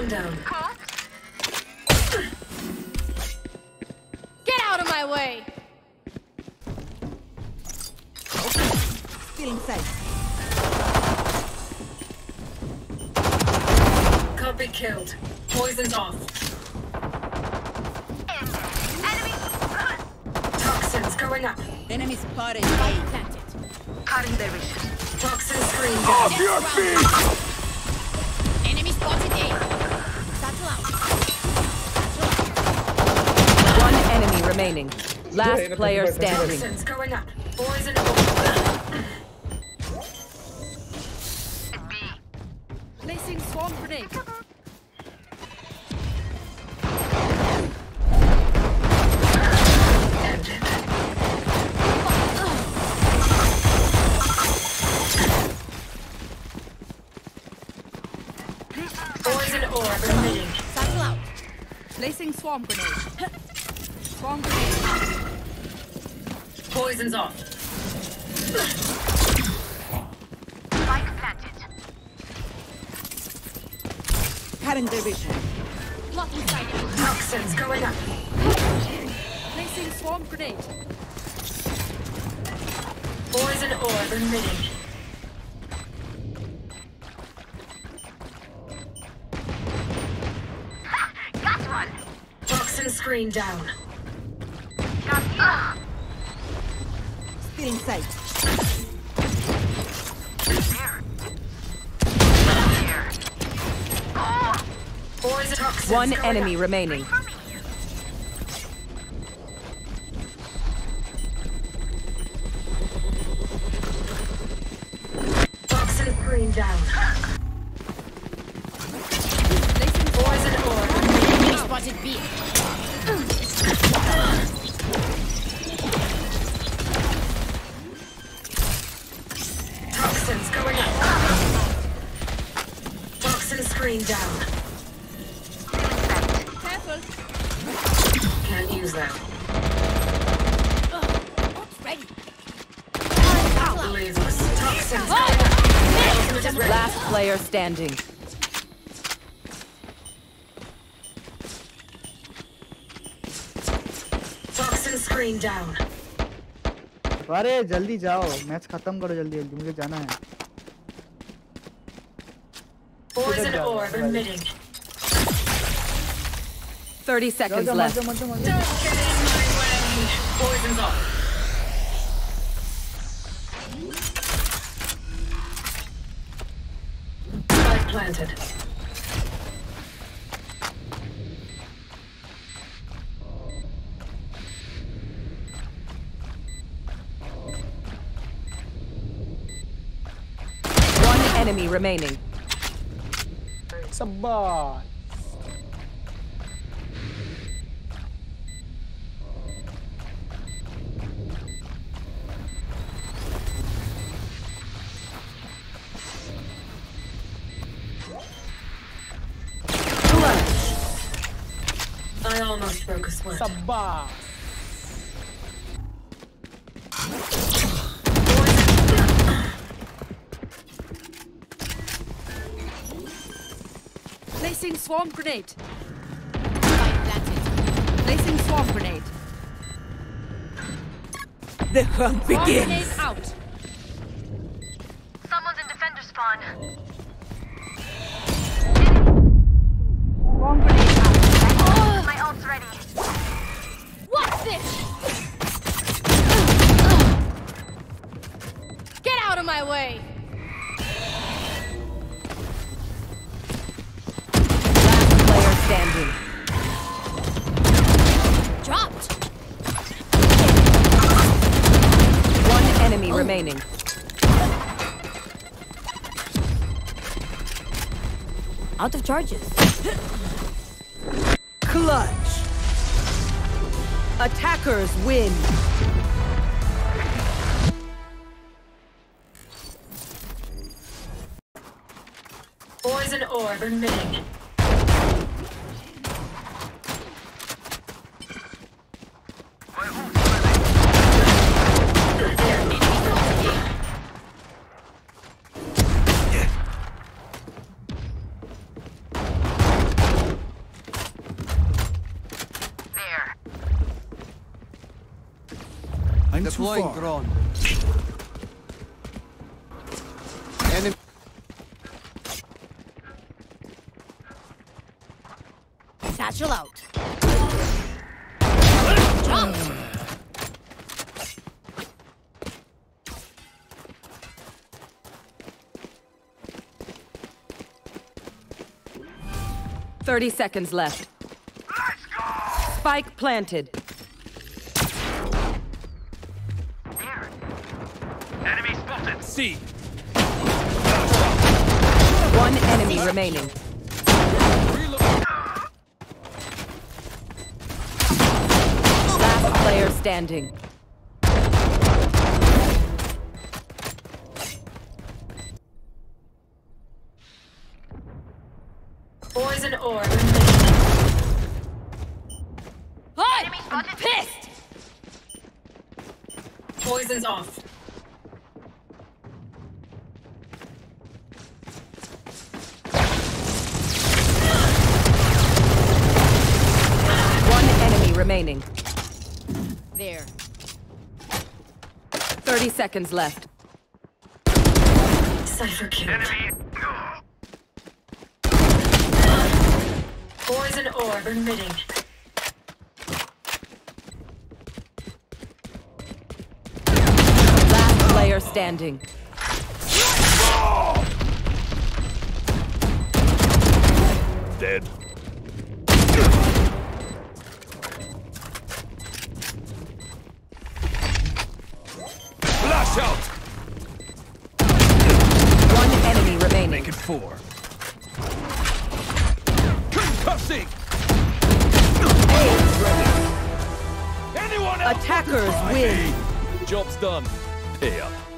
One down. Huh? Get out of my way! Feeling safe. Copy killed. Poisoned off. Enemy! Toxins going up. Enemy spotted. Spike planted. Cutting their vision. Toxins screen. Off your feet! Enemy spotted A. Battle out. Battle out. One enemy remaining. Last player standing. Toxins going up. Poison off. Placing swarm grenade. Placing swarm grenade. Swarm grenade. Poison's off. Spike planted. Current division. Block inside. Toxins going up. Placing swarm grenade. Poison orb emitting. Screen down. Still in sight. One enemy remaining. Toxin screen down. Poison orb. Spotted B. Toxins going up. Toxin screen down. Careful. Can't use that. Ready. Toxins going up. Last player standing. Screen down. अरे जल्दी जाओ, match खत्म करो जल्दी जल्दी, मुझे जाना है. Poison orb emitting. 30 seconds left. Don't get in my way. Poison's off. Spike planted. Enemy remaining. It's a bot. I almost broke a sweat. It's a bot. Placing swarm grenade. Placing swarm grenade. The hunt begins. Swarm grenade out. Someone's in defender spawn. Swarm grenade out. My ult's ready. What's this? Get out of my way. Standing. Dropped. One enemy remaining. Out of charges. Clutch. Attackers win. Poison orb emitting. Deploying too far. Drone. Enemy. Satchel out. Jump. Thirty seconds left. Let's go. Spike planted. C. One enemy remaining. Last player standing. Poison orb. Hey, I'm pissed. Poison's off. Remaining. There. 30 seconds left. Cypher kill. Enemy. Poison orb emitting. Last player standing. Dead. Out. One enemy remaining. Make it four. Concussing. Anyone else? Attackers win. Job's done. Pay up.